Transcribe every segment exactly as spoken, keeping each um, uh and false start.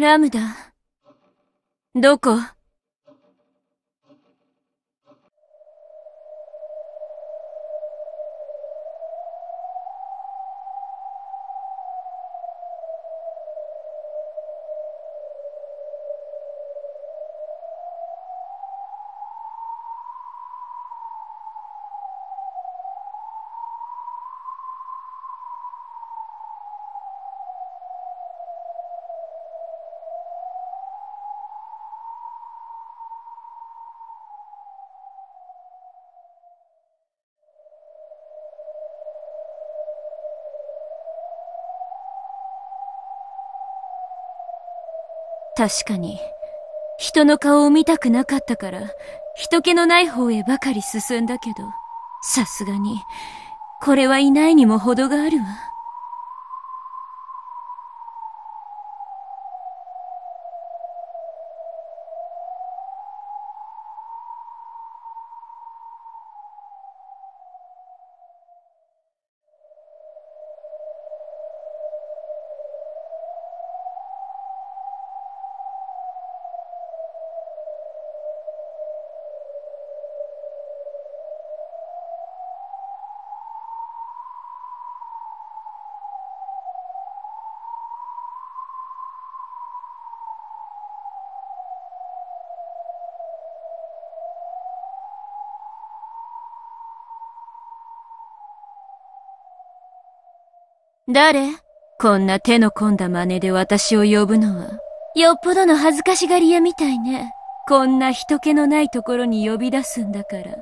ラムダ、どこ？確かに、人の顔を見たくなかったから、人気のない方へばかり進んだけど、さすがに、これはいないにも程があるわ。誰？こんな手の込んだ真似で私を呼ぶのは、よっぽどの恥ずかしがり屋みたいね。こんな人気のないところに呼び出すんだから。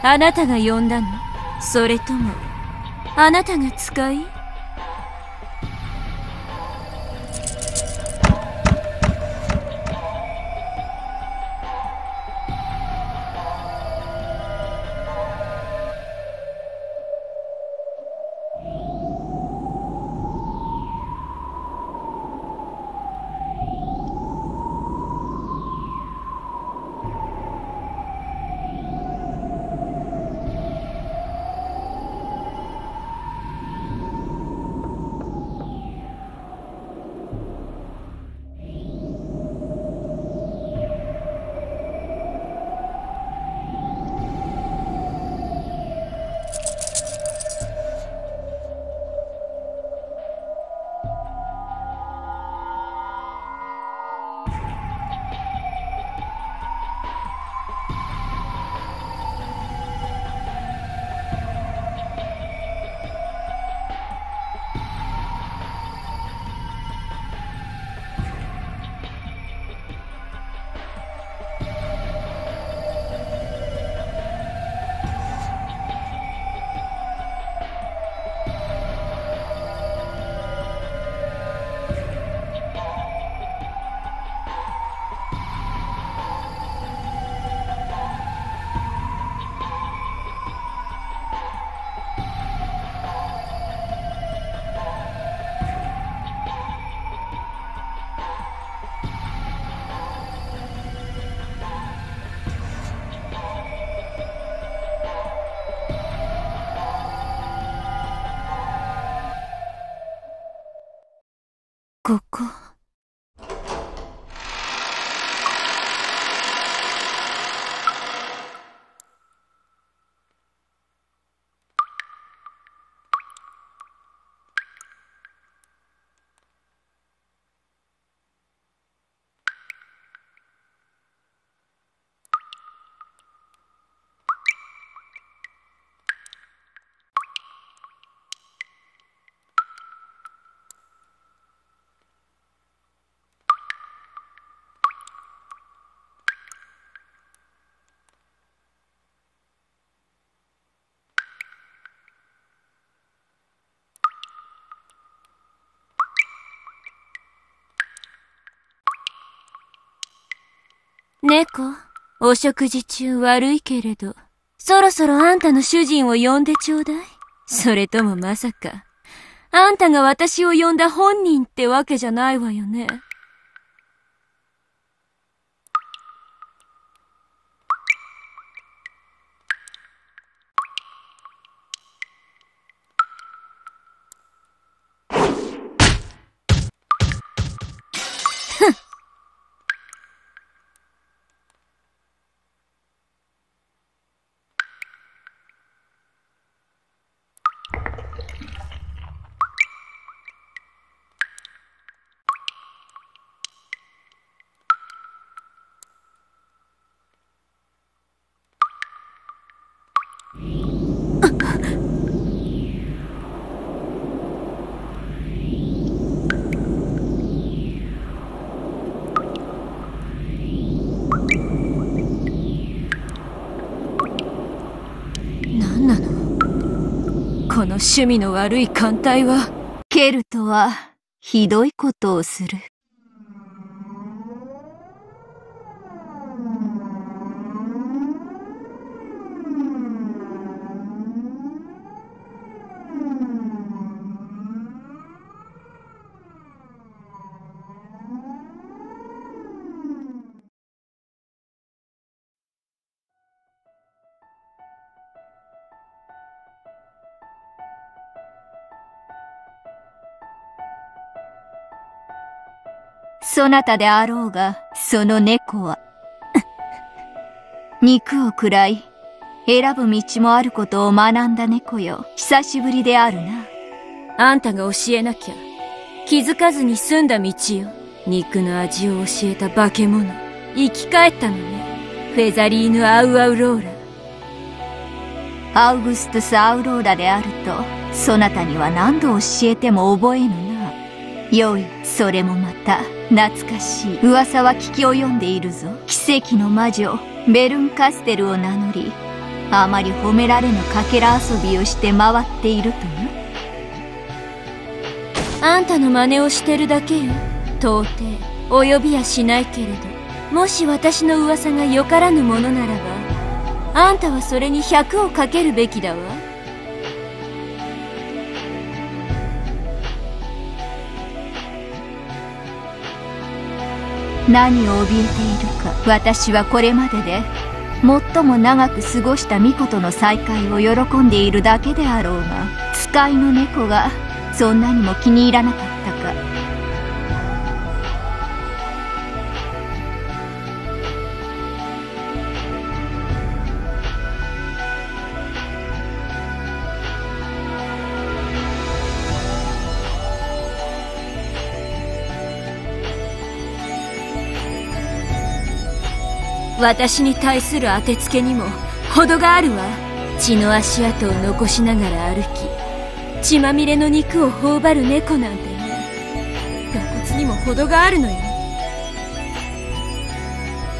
あなたが呼んだの？それとも、あなたが使い？猫、お食事中悪いけれど、そろそろあんたの主人を呼んでちょうだい。それともまさか、あんたが私を呼んだ本人ってわけじゃないわよね。何なのこの趣味の悪い艦隊は。ケルトはひどいことをする。そなたであろうが、その猫は肉を食らい、選ぶ道もあることを学んだ猫よ。久しぶりであるな。あんたが教えなきゃ気づかずに済んだ道よ。肉の味を教えた化け物、生き返ったのね。フェザリーヌ・アウアウローラ、アウグストゥス・アウローラであるとそなたには何度教えても覚えぬな。よい、それもまた懐かしい。噂は聞き及んでいるぞ。奇跡の魔女ベルンカステルを名乗り、あまり褒められぬかけら遊びをして回っているとな。あんたの真似をしてるだけよ。到底及びやしないけれど、もし私の噂がよからぬものならば、あんたはそれにひゃくをかけるべきだわ。何を怯えているか。私はこれまでで最も長く過ごした巫女との再会を喜んでいるだけであろうが、使いの猫がそんなにも気に入らなかったか。私に対する当てつけにも程があるわ。血の足跡を残しながら歩き、血まみれの肉を頬張る猫なんてね、露骨にも程があるのよ。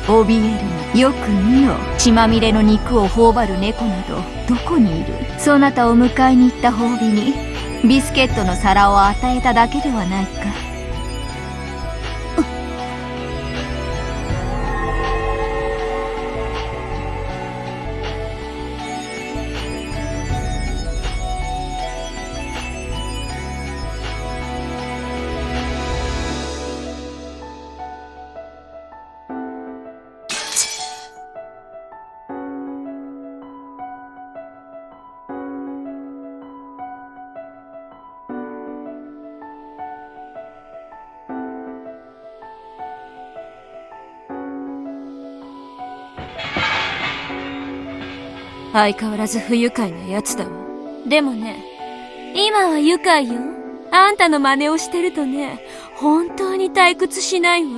怯えるな、よく見よ。血まみれの肉を頬張る猫などどこにいる。そなたを迎えに行った褒美にビスケットの皿を与えただけではないか。相変わらず不愉快なやつだわ。でもね、今は愉快よ。あんたの真似をしてるとね、本当に退屈しないわ。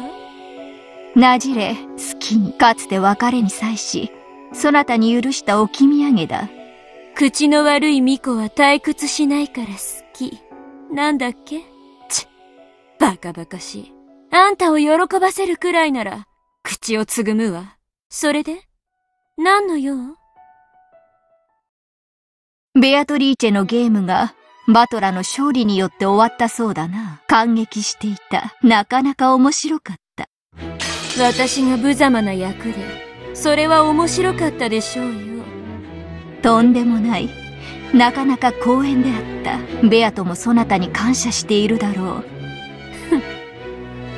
なじれ、好きに、かつて別れに際し、そなたに許した置き土産だ。口の悪い巫女は退屈しないから好き。なんだっけ？ちっ、バカバカしい。あんたを喜ばせるくらいなら、口をつぐむわ。それで？何の用？ベアトリーチェのゲームがバトラの勝利によって終わったそうだな。感激していた。なかなか面白かった。私が無様な役で、それは面白かったでしょうよ。とんでもない。なかなか光栄であった。ベアトもそなたに感謝しているだろう。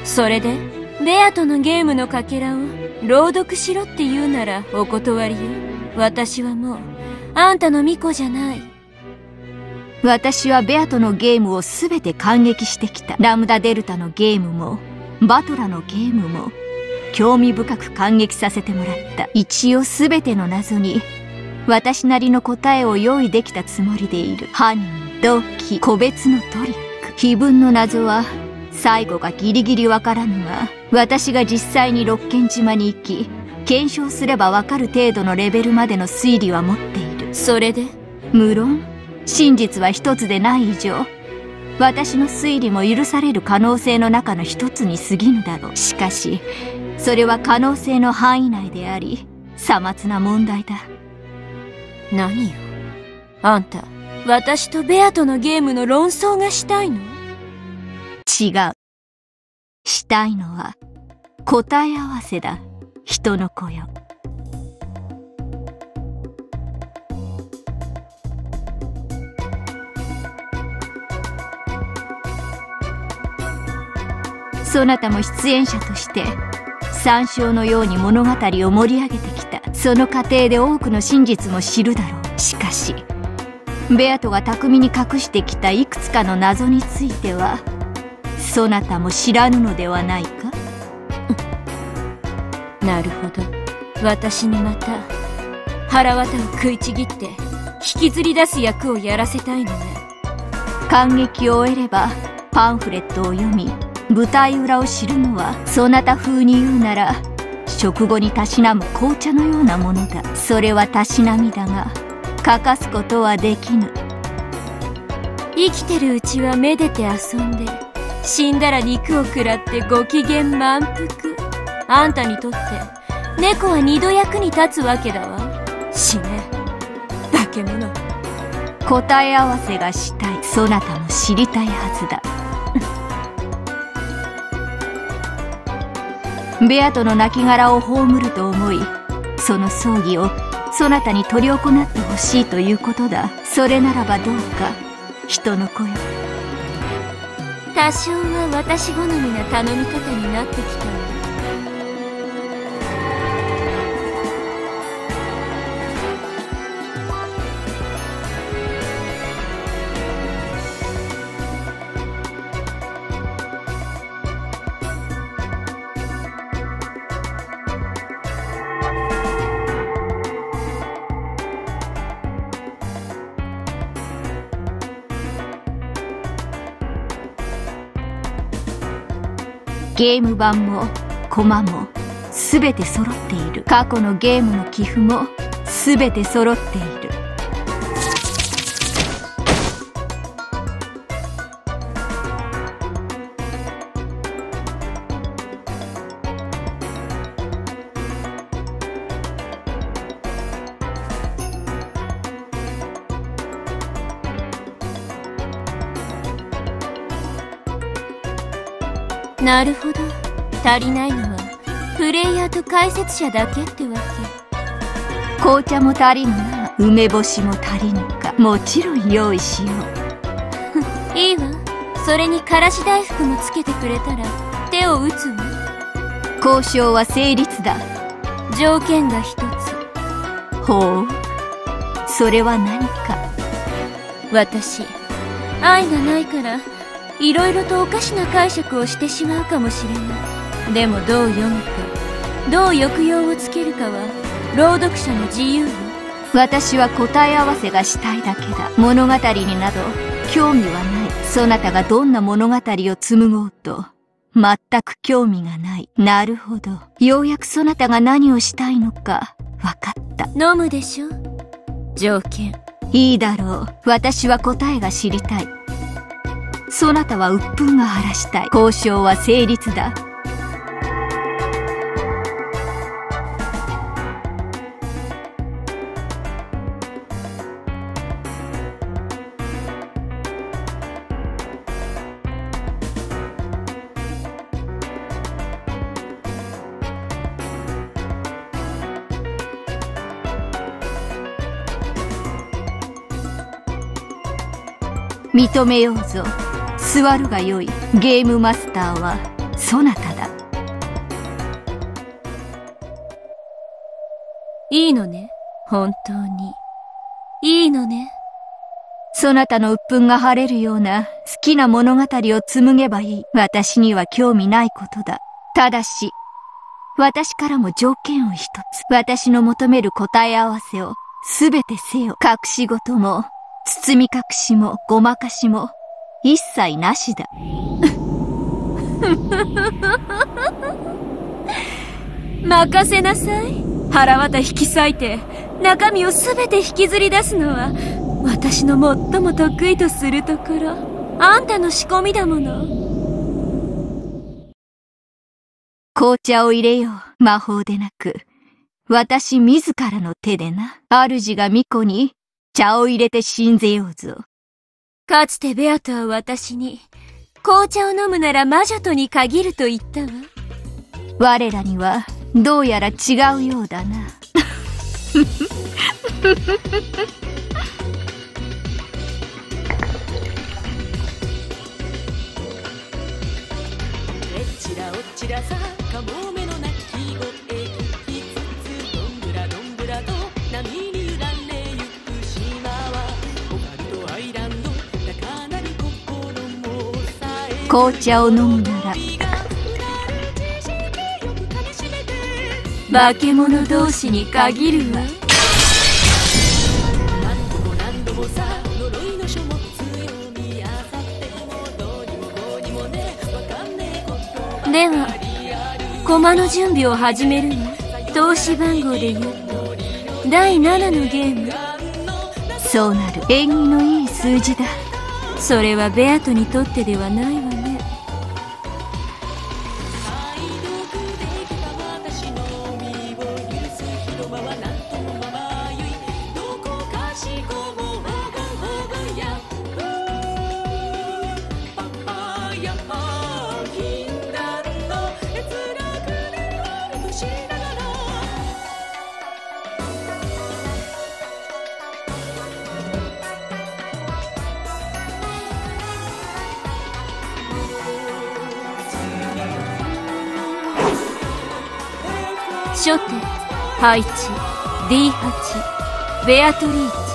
それで、ベアトのゲームのかけらを朗読しろって言うならお断りよ。私はもう、あんたの巫女じゃない。私はベアトのゲームをすべて感激してきた。ラムダデルタのゲームも、バトラのゲームも、興味深く感激させてもらった。一応すべての謎に、私なりの答えを用意できたつもりでいる。犯人、動機、個別のトリック。非分の謎は、最後がギリギリわからぬが、私が実際に六軒島に行き、検証すればわかる程度のレベルまでの推理は持っている。それで、無論、真実は一つでない以上、私の推理も許される可能性の中の一つに過ぎぬだろう。しかし、それは可能性の範囲内であり、さまつな問題だ。何よ。あんた、私とベアとのゲームの論争がしたいの？違う。したいのは、答え合わせだ、人の子よ。そなたも出演者として山椒のように物語を盛り上げてきた。その過程で多くの真実も知るだろう。しかしベアトが巧みに隠してきたいくつかの謎についてはそなたも知らぬのではないか。なるほど。私にまた腹渡を食いちぎって引きずり出す役をやらせたいのね。感激を終えればパンフレットを読み舞台裏を知るのはそなた風に言うなら食後にたしなむ紅茶のようなものだ。それはたしなみだが欠かすことはできぬ。生きてるうちはめでて遊んで死んだら肉を食らってご機嫌満腹。あんたにとって猫は二度役に立つわけだわ。死ね化け物。答え合わせがしたい。そなたも知りたいはずだ。ベアトの亡骸を葬ると思い、その葬儀をそなたに執り行ってほしいということだ。それならばどうか、人の子よ。多少は私好みな頼み方になってきたわ。ゲーム版もコマも全て揃っている。過去のゲームの寄付も全て揃っている。なるほど。足りないのはプレイヤーと解説者だけってわけ。紅茶も足りぬな。梅干しも足りぬか。もちろん用意しよう。いいわ。それにからし大福もつけてくれたら手を打つわ。交渉は成立だ。条件が一つ。ほう、それは何か。私愛がないからいろいろとおかしな解釈をしてしまうかもしれない。でもどう読むかどう抑揚をつけるかは朗読者の自由よ。私は答え合わせがしたいだけだ。物語になど興味はない。そなたがどんな物語を紡ごうと全く興味がない。なるほど。ようやくそなたが何をしたいのか分かった。飲むでしょ。条件いいだろう。私は答えが知りたい。そなたは鬱憤が晴らしたい。交渉は成立だ。認めようぞ。座るがよい。ゲームマスターはそなただ。いいのね、本当に。いいのね。そなたの鬱憤が晴れるような好きな物語を紡げばいい。私には興味ないことだ。ただし、私からも条件を一つ。私の求める答え合わせをすべてせよ。隠し事も、包み隠しも、ごまかしも、一切なしだ。任せなさい。腹渡引き裂いて、中身をすべて引きずり出すのは、私の最も得意とするところ。あんたの仕込みだもの。紅茶を入れよう。魔法でなく、私自らの手でな。主が巫女に茶を入れて信ぜようぞ。かつてベアトは私に、紅茶を飲むなら魔女とに限ると言ったわ。我らにはどうやら違うようだな。チラオチラさカモメの鳴き声ひとつどんぶらどんぶらと波に揺られゆく島はオカルトアイランドだ。かなり心もさえ紅茶を飲むなら化け物同士に限るわ。何度も何度もさ呪いの書物読みあさってもどうにもこうにもねわかんねえこと。では、駒の準備を始めるわ。投資番号で言うと、だいななのゲーム。そうなる。縁起のいい数字だ。それはベアトにとってではないわね。初手配置 ディーはち ベアトリーチ